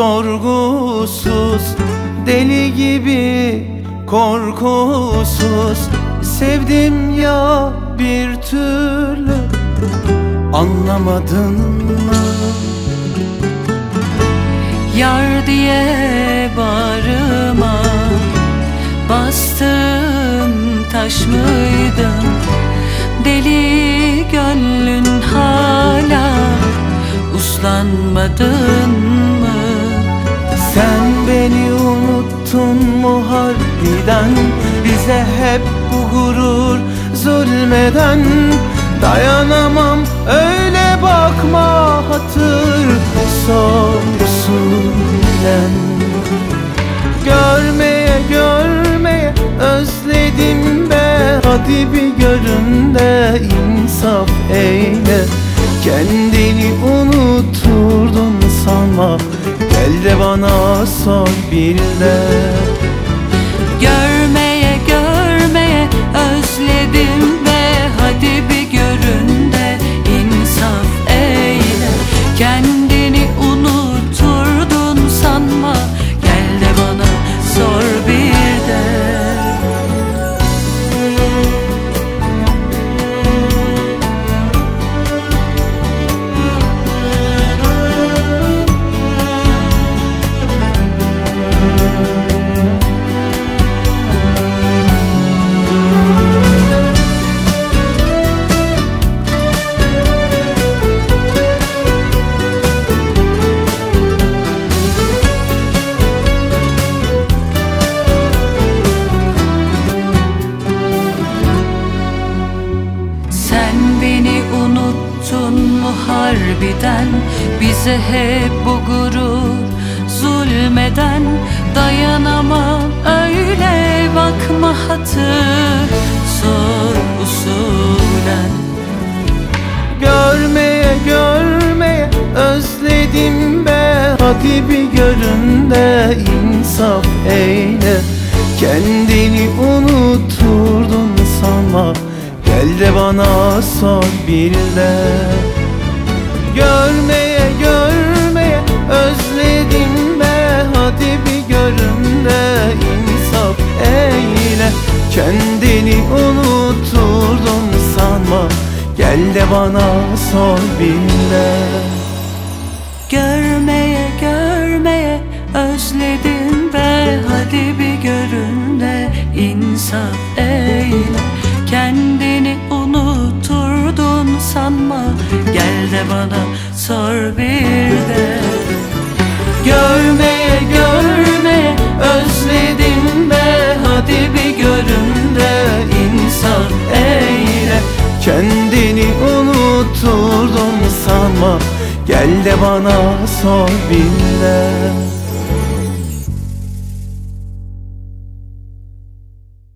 sorgusuz, deli gibi korkusuz. Sevdim ya bir türlü, anlamadın mı? Yar diye bağrıma bastığım taş mıydım? Deli gönlün hala uslanmadın mı? Sen beni unuttun mu harbiden? Bize hep bu gurur zulmeden. Dayanamam öyle bakma, hatır sor Usulen. Görmeye özledim be. Hadi bir görün de insaf eyle. Kendini unuturdun sanma, gel de bana sor bil de. Görmeye özledim be. Hadi bir görün de insaf eyle. Kendini unuturdun sanma, gel de bana sor bir de. Harbiden bize hep bu gurur zulmeden. Dayanamam öyle bakma, hatır sor usulen. Görmeye özledim be. Hadi bir görün de insaf eyle. Kendini unuturdun sanma, gel de bana sor bil de. Görmeye özledim be. Hadi bir görün de insaf eyle. Kendini unuturdun sanma, gel de bana sor bil de. Görmeye özledim be. Hadi bir görün de insaf eyle. Kendini unuturdun sanma, gel de bana sor bir de. Görmeye özledim be. Hadi bir görün de insaf eyle. Kendini unuturdun sanma, gel de bana sor bir de.